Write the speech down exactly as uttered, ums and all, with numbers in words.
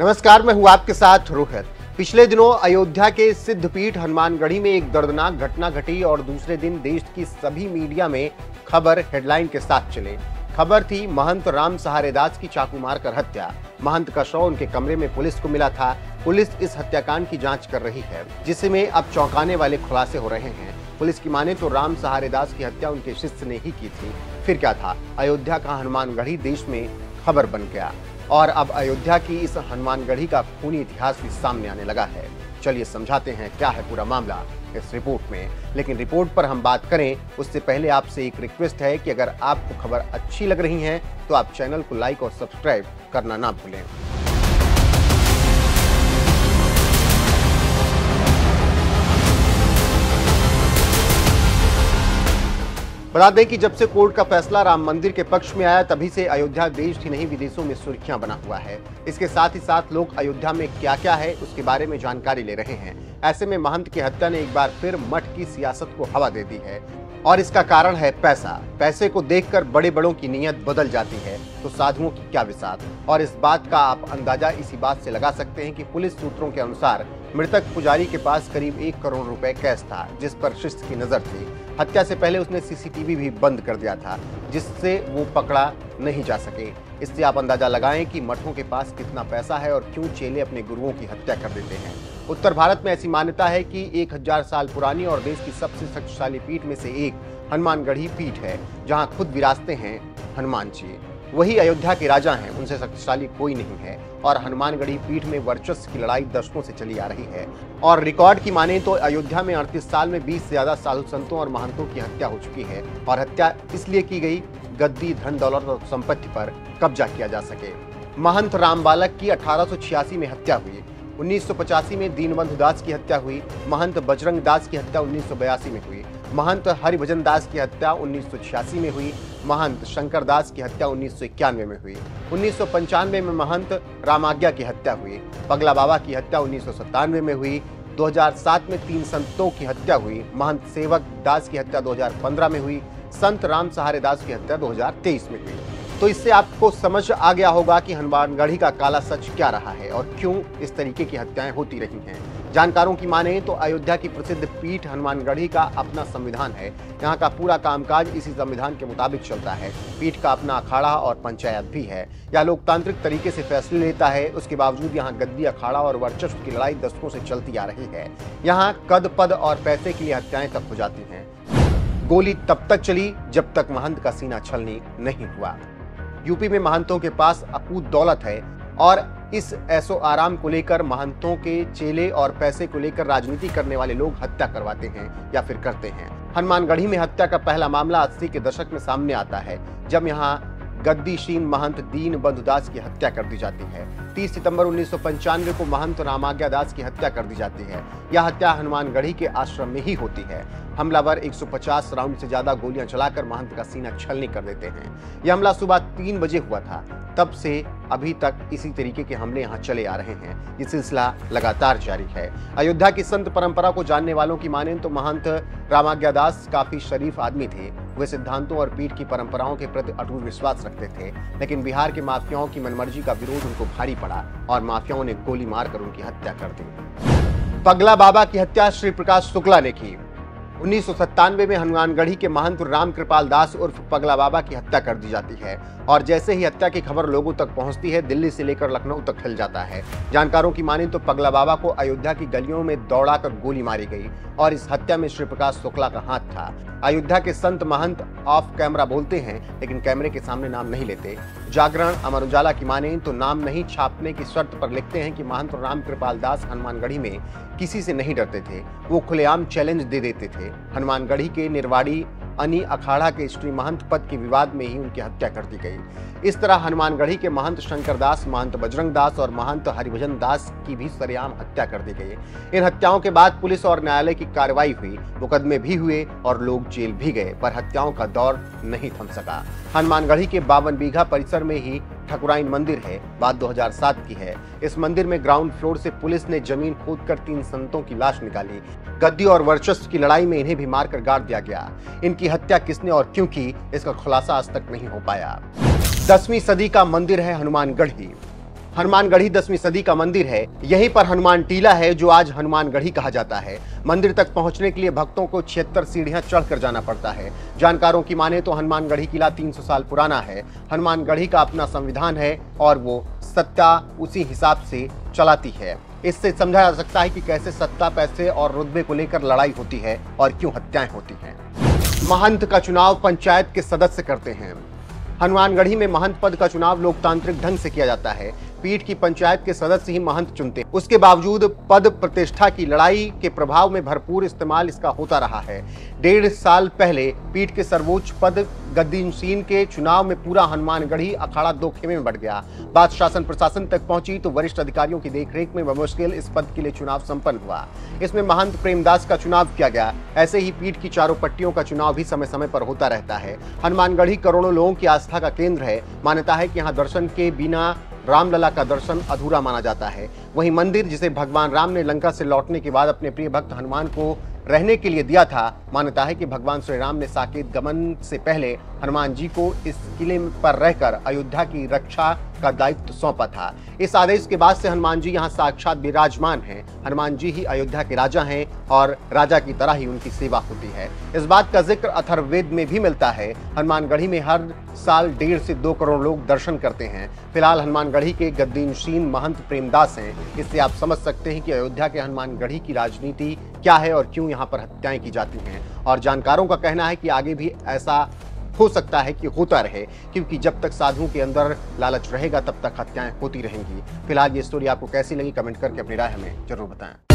नमस्कार, मैं हूं आपके साथ रोहित। पिछले दिनों अयोध्या के सिद्धपीठ हनुमानगढ़ी में एक दर्दनाक घटना घटी और दूसरे दिन देश की सभी मीडिया में खबर हेडलाइन के साथ चले। खबर थी महंत राम सहारेदास की चाकू मारकर हत्या। महंत का शव उनके कमरे में पुलिस को मिला था। पुलिस इस हत्याकांड की जांच कर रही है, जिसमें अब चौंकाने वाले खुलासे हो रहे हैं। पुलिस की माने तो राम सहारेदास की हत्या उनके शिष्य ने ही की थी। फिर क्या था, अयोध्या का हनुमानगढ़ी देश में खबर बन गया और अब अयोध्या की इस हनुमानगढ़ी का खूनी इतिहास भी सामने आने लगा है। चलिए समझाते हैं क्या है पूरा मामला इस रिपोर्ट में। लेकिन रिपोर्ट पर हम बात करें उससे पहले आपसे एक रिक्वेस्ट है कि अगर आपको खबर अच्छी लग रही है तो आप चैनल को लाइक और सब्सक्राइब करना ना भूलें। बता दें कि जब से कोर्ट का फैसला राम मंदिर के पक्ष में आया तभी से अयोध्या देश ही नहीं विदेशों में सुर्खियां बना हुआ है। इसके साथ ही साथ लोग अयोध्या में क्या क्या है उसके बारे में जानकारी ले रहे हैं। ऐसे में महंत की हत्या ने एक बार फिर मठ की सियासत को हवा दे दी है और इसका कारण है पैसा। पैसे को देखकर बड़े बड़ों की नीयत बदल जाती है तो साधुओं की क्या विसात। और इस बात का आप अंदाजा इसी बात से लगा सकते हैं कि पुलिस सूत्रों के अनुसार मृतक पुजारी के पास करीब एक करोड़ रुपए कैश था, जिस पर शिष्य की नजर थी। हत्या से पहले उसने सीसीटीवी भी बंद कर दिया था, जिससे वो पकड़ा नहीं जा सके। इससे आप अंदाजा लगाएं कि मठों के पास कितना पैसा है और क्यों चेले अपने गुरुओं की हत्या कर देते हैं। उत्तर भारत में ऐसी मान्यता है कि एक हज़ार साल पुरानी और देश की सबसे शक्तिशाली पीठ में से एक हनुमानगढ़ी पीठ है, जहां खुद विराजते हैं हनुमान जी। वही अयोध्या के राजा हैं, उनसे शक्तिशाली कोई नहीं है। और हनुमानगढ़ी पीठ में वर्चस्व की लड़ाई दशकों से चली आ रही है। और रिकॉर्ड की माने तो अयोध्या में अड़तीस साल में बीस से ज्यादा साधु संतों और महंतों की हत्या हो चुकी है। और हत्या इसलिए की गई गद्दी, धन, दौलत और संपत्ति पर कब्जा किया जा सके। महंत राम बालक की अठारह सौ छियासी में हत्या हुई। उन्नीस सौ पचासी में दीनबंधु दास की हत्या हुई। महंत बजरंग दास की हत्या उन्नीस सौ बयासी में हुई। महंत हरि भजन दास की हत्या उन्नीस सौ छियासी में हुई। महंत शंकर दास की हत्या उन्नीस सौ इक्यानवे में हुई। उन्नीस सौ पंचानवे में महंत रामाज्ञा की हत्या हुई। पगला बाबा की हत्या उन्नीस सौ सत्तानवे में हुई। दो हज़ार सात में तीन संतों की हत्या हुई। महंत सेवक दास की हत्या दो हज़ार पंद्रह में हुई। संत राम सहारेदास की हत्या दो हज़ार तेईस में हुई। तो इससे आपको समझ आ गया होगा कि हनुमानगढ़ी का काला सच क्या रहा है और क्यों इस तरीके की हत्याएं होती रही हैं। जानकारों की माने तो अयोध्या की प्रसिद्ध पीठ हनुमानगढ़ी का अपना संविधान है। यहाँ का पूरा कामकाज इसी संविधान के मुताबिक चलता है। पीठ का अपना अखाड़ा और पंचायत भी है। यह लोकतांत्रिक तरीके से फैसले लेता है। उसके बावजूद यहाँ गद्दी, अखाड़ा और वर्चस्व की लड़ाई दशकों से चलती आ रही है। यहाँ कद, पद और पैसे के लिए हत्याएं तक हो जाती हैं। गोली तब तक चली जब तक महंत का सीना छलनी नहीं हुआ। यूपी में महंतों के पास अकूत दौलत है और इस ऐसो आराम को लेकर महंतों के चेले और पैसे को लेकर राजनीति करने वाले लोग हत्या करवाते हैं या फिर करते हैं। हनुमानगढ़ी में हत्या का पहला मामला अस्सी के दशक में सामने आता है, जब यहाँ गद्दीशीन महंत दीनबंधु दास की हत्या कर दी जाती है। तीस सितंबर उन्नीस सौ पंचानवे को महंत रामाज्ञा दास की हत्या कर दी जाती है। यह हत्या हनुमानगढ़ी के आश्रम में ही होती है। हमलावर एक सौ पचास राउंड से ज्यादा गोलियां चलाकर महंत का सीना छलनी कर देते हैं। यह हमला सुबह तीन बजे हुआ था। तब से अभी तक इसी तरीके के हमले यहाँ चले आ रहे हैं। ये सिलसिला लगातार जारी है। अयोध्या की संत परंपरा को जानने वालों की माने तो महंत रामाज्ञा दास काफी शरीफ आदमी थे। वे सिद्धांतों और पीठ की परंपराओं के प्रति अटूट विश्वास रखते थे, लेकिन बिहार के माफियाओं की मनमर्जी का विरोध उनको भारी पड़ा और माफियाओं ने गोली मारकर उनकी हत्या कर दी। पगला बाबा की हत्या श्री प्रकाश शुक्ला ने की। उन्नीस सौ सत्तानवे में हनुमानगढ़ी के महंत राम कृपाल दास उर्फ पगला बाबा की हत्या कर दी जाती है। और जैसे ही हत्या की खबर लोगों तक पहुंचती है, दिल्ली से लेकर लखनऊ तक फैल जाता है। जानकारों की माने तो पगला बाबा को अयोध्या की गलियों में दौड़ाकर गोली मारी गई और इस हत्या में श्री प्रकाश शुक्ला का हाथ था। अयोध्या के संत महंत ऑफ कैमरा बोलते हैं, लेकिन कैमरे के सामने नाम नहीं लेते। जागरण, अमर उजाला की माने तो नाम नहीं छापने की शर्त पर लिखते हैं कि महंत राम कृपाल दास हनुमानगढ़ी में किसी से नहीं डरते थे। वो खुलेआम चैलेंज दे देते थे। हनुमानगढ़ी के निर्वाड़ी अनी अखाड़ा के श्री महंत पद के विवाद में ही उनकी हत्या कर दी गई। इस तरह हनुमानगढ़ी के महंत शंकर दास, महंत बजरंग दास और महंत हरि भजन दास की भी सरेआम हत्या कर दी गई। इन हत्याओं के बाद पुलिस और न्यायालय की कार्रवाई हुई, मुकदमे भी हुए और लोग जेल भी गए, पर हत्याओं का दौर नहीं थम सका। हनुमानगढ़ी के बावन बीघा परिसर में ही ठकुराइन मंदिर है। बात दो हज़ार सात की है। इस मंदिर में ग्राउंड फ्लोर से पुलिस ने जमीन खोदकर तीन संतों की लाश निकाली। गद्दी और वर्चस्व की लड़ाई में इन्हें भी मारकर गाड़ दिया गया। इनकी हत्या किसने और क्यों की, इसका खुलासा आज तक नहीं हो पाया। दसवीं सदी का मंदिर है हनुमानगढ़ी। हनुमानगढ़ी दसवीं सदी का मंदिर है। यहीं पर हनुमान टीला है जो आज हनुमानगढ़ी कहा जाता है। मंदिर तक पहुंचने के लिए भक्तों को छिहत्तर सीढ़ियां चढ़कर जाना पड़ता है। जानकारों की माने तो हनुमानगढ़ी किला तीन सौ साल पुराना है। हनुमानगढ़ी का अपना संविधान है और वो सत्ता उसी हिसाब से चलाती है। इससे समझा जा सकता है कि कैसे सत्ता, पैसे और रुतबे को लेकर लड़ाई होती है और क्यों हत्याएं होती हैं। महंत का चुनाव पंचायत के सदस्य करते हैं। हनुमानगढ़ी में महंत पद का चुनाव लोकतांत्रिक ढंग से किया जाता है। पीठ की पंचायत के सदस्य ही महंत चुनते हैं। उसके बावजूद पद प्रतिष्ठा की लड़ाई के प्रभाव में भरपूर इस्तेमाल इसका होता रहा है। डेढ़ साल पहले पीठ के सर्वोच्च पद गद्दीनुसीन के चुनाव में पूरा हनुमानगढ़ी अखाड़ा दो खेमे में बढ़ गया। बात शासन प्रशासन तक पहुंची तो वरिष्ठ अधिकारियों की देखरेख में बमुश्किल इस पद के लिए चुनाव संपन्न हुआ। इसमें महंत प्रेमदास का चुनाव किया गया। ऐसे ही पीठ की चारों पट्टियों का चुनाव भी समय समय पर होता रहता है। हनुमानगढ़ी करोड़ों लोगों की आस्था का केंद्र है। मान्यता है कि यहाँ दर्शन के बिना रामलला का दर्शन अधूरा माना जाता है। वहीं मंदिर, जिसे भगवान राम ने लंका से लौटने के बाद अपने प्रिय भक्त हनुमान को रहने के लिए दिया था, मान्यता है कि भगवान श्री राम ने साकेत गमन से पहले हनुमान जी को इस किले पर रहकर अयोध्या की रक्षा का दायित्व सौंपा था। इस आदेश के बाद से हनुमान जी यहाँ साक्षात विराजमान हैं। हनुमान जी ही अयोध्या के राजा हैं और राजा की तरह ही उनकी सेवा होती है। इस बात का जिक्र अथर्ववेद में भी मिलता है। हनुमानगढ़ी में हर साल डेढ़ से दो करोड़ लोग दर्शन करते हैं। फिलहाल हनुमानगढ़ी के गद्दीनुशीन महंत प्रेमदास हैं। इससे आप समझ सकते हैं कि अयोध्या के हनुमानगढ़ी की राजनीति क्या है और क्यों यहाँ पर हत्याएं की जाती हैं। और जानकारों का कहना है कि आगे भी ऐसा हो सकता है कि होता रहे, क्योंकि जब तक साधुओं के अंदर लालच रहेगा तब तक हत्याएं होती रहेंगी। फिलहाल ये स्टोरी आपको कैसी लगी, कमेंट करके अपनी राय हमें जरूर बताएं।